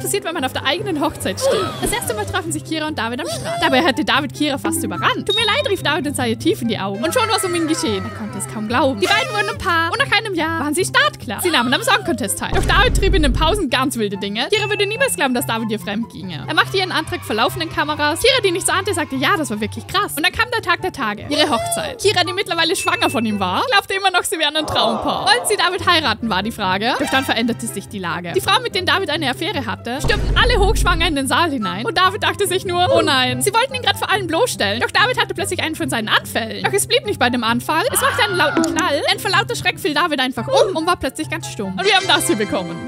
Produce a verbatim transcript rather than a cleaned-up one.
passiert, wenn man auf der eigenen Hochzeit steht. Das erste Mal trafen sich Kira und David am Strand. Dabei hatte David Kira fast überrannt. Tut mir leid, rief David und sah ihr tief in die Augen. Und schon war es um ihn geschehen. Er konnte es kaum glauben. Die beiden wurden ein Paar und nach einem Jahr waren sie startklar. Sie nahmen am Song-Contest teil. Doch David trieb in den Pausen ganz wilde Dinge. Kira würde niemals glauben, dass David ihr fremd ginge. Er machte ihren Antrag vor laufenden Kameras. Kira, die nichts ahnte, sagte, ja, das war wirklich krass. Und dann kam der Tag der Tage. Ihre Hochzeit. Kira, die mittlerweile schwanger von ihm war, glaubte immer noch, sie wären ein Traumpaar. Wollten sie David heiraten, war die Frage. Doch dann veränderte sich die Lage. Die Frauen, mit denen David eine Affäre hatte, stürmten alle hochschwanger in den Saal hinein. Und David dachte sich nur, oh nein. Sie wollten ihn gerade vor allen bloßstellen. Doch David hatte plötzlich einen von seinen Anfällen. Doch es blieb nicht bei dem Anfall. Es machte einen lauten Knall. Denn vor lauter Schreck fiel David einfach um und war plötzlich ganz stumm. Und wir haben das hier bekommen.